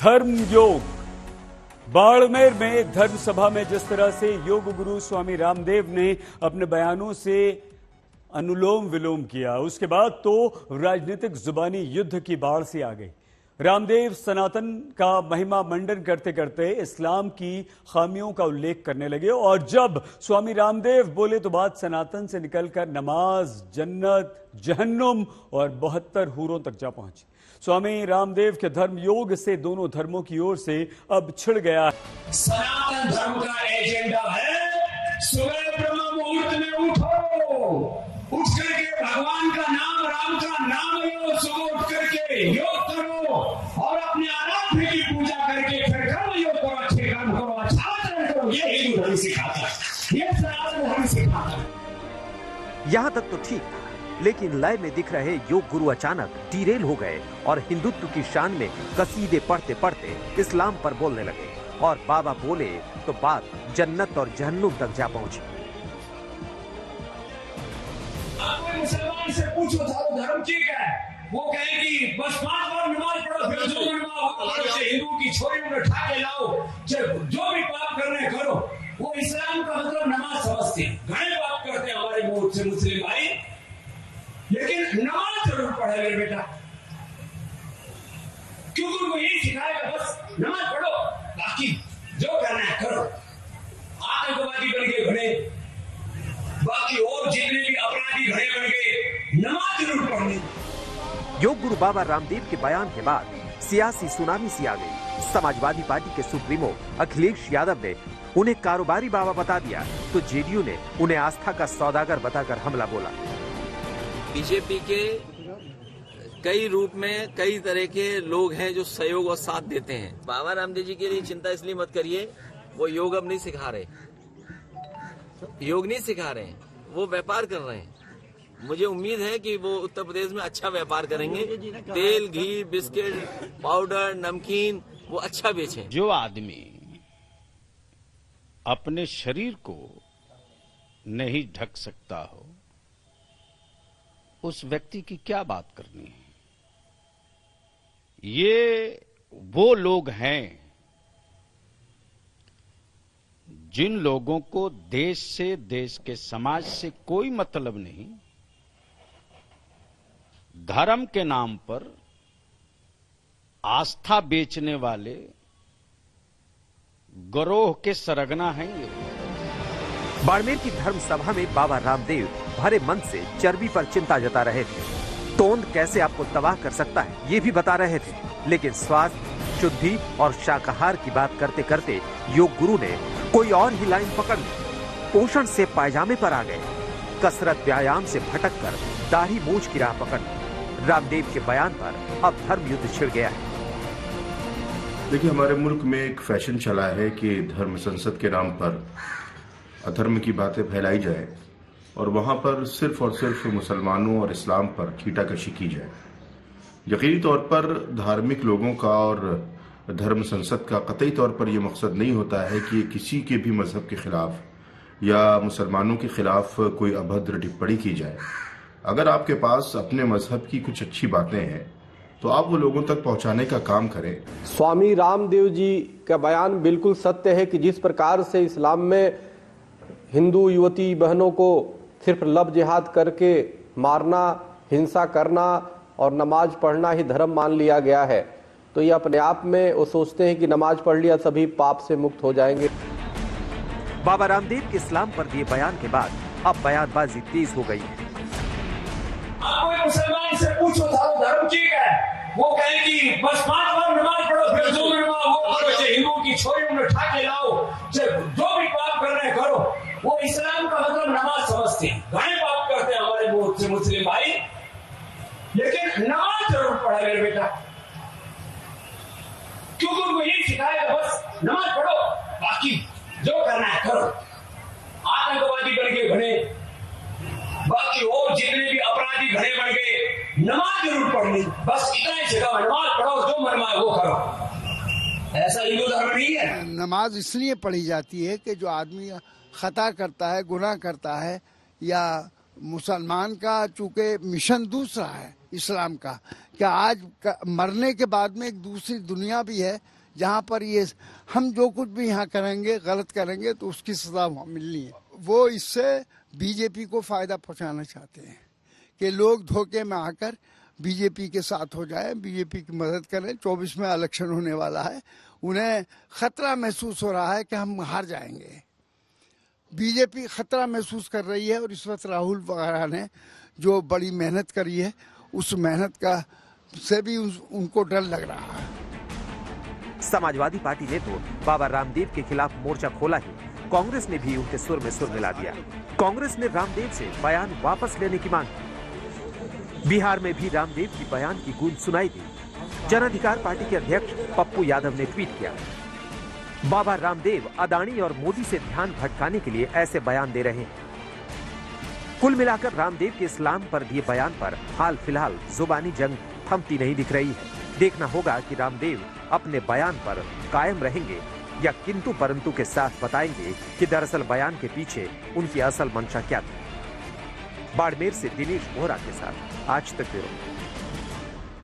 धर्म योग। बाड़मेर में एक धर्म सभा में जिस तरह से योग गुरु स्वामी रामदेव ने अपने बयानों से अनुलोम विलोम किया, उसके बाद तो राजनीतिक जुबानी युद्ध की बाढ़ से आ गई। रामदेव सनातन का महिमा मंडन करते करते इस्लाम की खामियों का उल्लेख करने लगे और जब स्वामी रामदेव बोले तो बात सनातन से निकलकर नमाज, जन्नत, जहन्नुम और 72 हूरों तक जा पहुंची। स्वामी रामदेव के धर्म योग से दोनों धर्मों की ओर से अब छिड़ गया। सनातन धर्म का एजेंडा है सुबह ब्रह्म मुहूर्त में उठो, उठ करके भगवान का नाम, राम का नाम लो, सुबह उठ करके योग करो और अपने आराध्य की पूजा करके फिर कर्म योग करो, अच्छे काम करो, अच्छा आचरण करो। ये हिंदू धर्म सिखाता है, ये सनातन धर्म सिखाता है। यहाँ तक तो ठीक, लेकिन लय में दिख रहे योग गुरु अचानक डिरेल हो गए और हिंदुत्व की शान में कसीदे पढ़ते पढ़ते इस्लाम पर बोलने लगे और बाबा बोले तो बात जन्नत और जहन्नुम तक जा पहुंची। आप कोई मुसलमान से पूछो धर्म ठीक है, वो कहेगी बस 5 बार नमाज पढ़ो, फिर जो मर्जी हो चाहे हिंदू की छोरियों को उठा के लाओ, जो भी पाप करने करो। वो इस्लाम का मतलब नमाज समझते हैं। घड़े पाप करते हैं हमारे मुस्लिम भाई, लेकिन नमाज जरूर पढ़े मेरे बेटा, क्योंकि उनको यही सिखाएगा बस नमाज पढ़ो, बाकी जो करना है करो। आतंकवादी बन गए घड़े, बाकी और जितने भी अपराधी घड़े बन गए, नमाज जरूर पढ़नी। योग गुरु बाबा रामदेव के बयान के बाद सियासी सुनामी सी आ गई। समाजवादी पार्टी के सुप्रीमो अखिलेश यादव ने उन्हें कारोबारी बाबा बता दिया तो जेडीयू ने उन्हें आस्था का सौदागर बताकर हमला बोला। बीजेपी के कई रूप में कई तरह के लोग हैं जो सहयोग और साथ देते हैं। बाबा रामदेव जी के लिए चिंता इसलिए मत करिए, वो योग अब नहीं सिखा रहे, योग नहीं सिखा रहे हैं, वो व्यापार कर रहे हैं। मुझे उम्मीद है कि वो उत्तर प्रदेश में अच्छा व्यापार करेंगे, तेल, घी, बिस्किट, पाउडर, नमकीन वो अच्छा बेचें। जो आदमी अपने शरीर को नहीं ढक सकता हो उस व्यक्ति की क्या बात करनी है। ये वो लोग हैं जिन लोगों को देश से, देश के समाज से कोई मतलब नहीं, धर्म के नाम पर आस्था बेचने वाले गरोह के सरगना हैं ये। बाड़मेर की धर्म सभा में बाबा रामदेव भरे मन से चर्बी पर चिंता जता रहे थे। तोंद कैसे आपको तबाह कर सकता है ये भी बता रहे थे, लेकिन स्वास्थ्य, शुद्धि और शाकाहार की बात करते करते योग गुरु ने कोई और ही लाइन पकड़ ली। पोषण से पायजामे पर आ गए, कसरत व्यायाम से भटक कर दाढ़ी मूछ की राह पकड़ ली। रामदेव के बयान पर अब धर्म युद्ध छिड़ गया है। देखिए, हमारे मुल्क में एक फैशन चला है कि धर्म संसद के नाम पर अधर्म की बातें फैलाई जाए और वहाँ पर सिर्फ और सिर्फ मुसलमानों और इस्लाम पर खींचाकशी की जाए। यकीनी तौर पर धार्मिक लोगों का और धर्म संसद का कतई तौर पर यह मकसद नहीं होता है कि किसी के भी मजहब के खिलाफ या मुसलमानों के खिलाफ कोई अभद्र टिप्पणी की जाए। अगर आपके पास अपने मजहब की कुछ अच्छी बातें हैं तो आप वो लोगों तक पहुंचाने का काम करें। स्वामी रामदेव जी का बयान बिल्कुल सत्य है कि जिस प्रकार से इस्लाम में हिंदू युवती बहनों को सिर्फ लब जिहाद करके मारना, हिंसा करना और नमाज पढ़ना ही धर्म मान लिया गया है, तो ये अपने आप में वो सोचते हैं कि नमाज पढ़ लिया सभी पाप से मुक्त हो जाएंगे। बाबा रामदेव के इस्लाम पर दिए बयान के बाद अब बयानबाजी तेज हो गई है। आप कोई मुसलमान से पूछो धर्म ठीक है, वो कहेगी बस 5 बार नमाज पढ़ो, फिर जो हिंदू की छोरियों को उठा के लाओ, जो भी पाप कर रहे करो। वो इस्लाम का मतलब नमाज समझते हैं, घड़े पाप करते हैं हमारे मुस्लिम भाई, लेकिन नमाज जरूर पढ़े मेरे बेटा, क्योंकि उनको यही सिखाएगा बस नमाज पढ़ो, बाकी जो करना है करो। आतंकवादी बन गए घड़े, बाकी और जितने भी अपराधी घड़े बन गए, नमाज जरूर पढ़नी, बस इतना ही सिखाओ, नमाज पढ़ो, जो मन मांगे वो करो। ऐसा हिंदू धर्म नहीं है। नमाज इसलिए पढ़ी जाती है कि जो आदमी खता करता है, गुनाह करता है या मुसलमान का चूंकि मिशन दूसरा है इस्लाम का, कि आज मरने के बाद में एक दूसरी दुनिया भी है जहाँ पर ये हम जो कुछ भी यहाँ करेंगे गलत करेंगे तो उसकी सजा वहाँ मिलनी है। वो इससे बीजेपी को फ़ायदा पहुँचाना चाहते हैं कि लोग धोखे में आकर बीजेपी के साथ हो जाए, बीजेपी की मदद करें। 24 में इलेक्शन होने वाला है, उन्हें खतरा महसूस हो रहा है कि हम हार जाएंगे। बीजेपी खतरा महसूस कर रही है और इस वक्त राहुल वगैरह ने जो बड़ी मेहनत करी है उस मेहनत का से भी उनको डर लग रहा है। समाजवादी पार्टी ने तो बाबा रामदेव के खिलाफ मोर्चा खोला ही, कांग्रेस ने भी उनके सुर में सुर मिला दिया। कांग्रेस ने रामदेव से बयान वापस लेने की मांग की। बिहार में भी रामदेव की बयान की गूंज सुनाई दी। जन अधिकार पार्टी के अध्यक्ष पप्पू यादव ने ट्वीट किया, बाबा रामदेव अदानी और मोदी से ध्यान भटकाने के लिए ऐसे बयान दे रहे हैं। कुल मिलाकर रामदेव के इस्लाम पर दिए बयान पर हाल फिलहाल जुबानी जंग थमती नहीं दिख रही है। देखना होगा कि रामदेव अपने बयान पर कायम रहेंगे या किंतु परंतु के साथ बताएंगे कि दरअसल बयान के पीछे उनकी असल मंशा क्या थी। बाड़मेर से दिनेश भोरा के साथ आज तक ब्यूरो।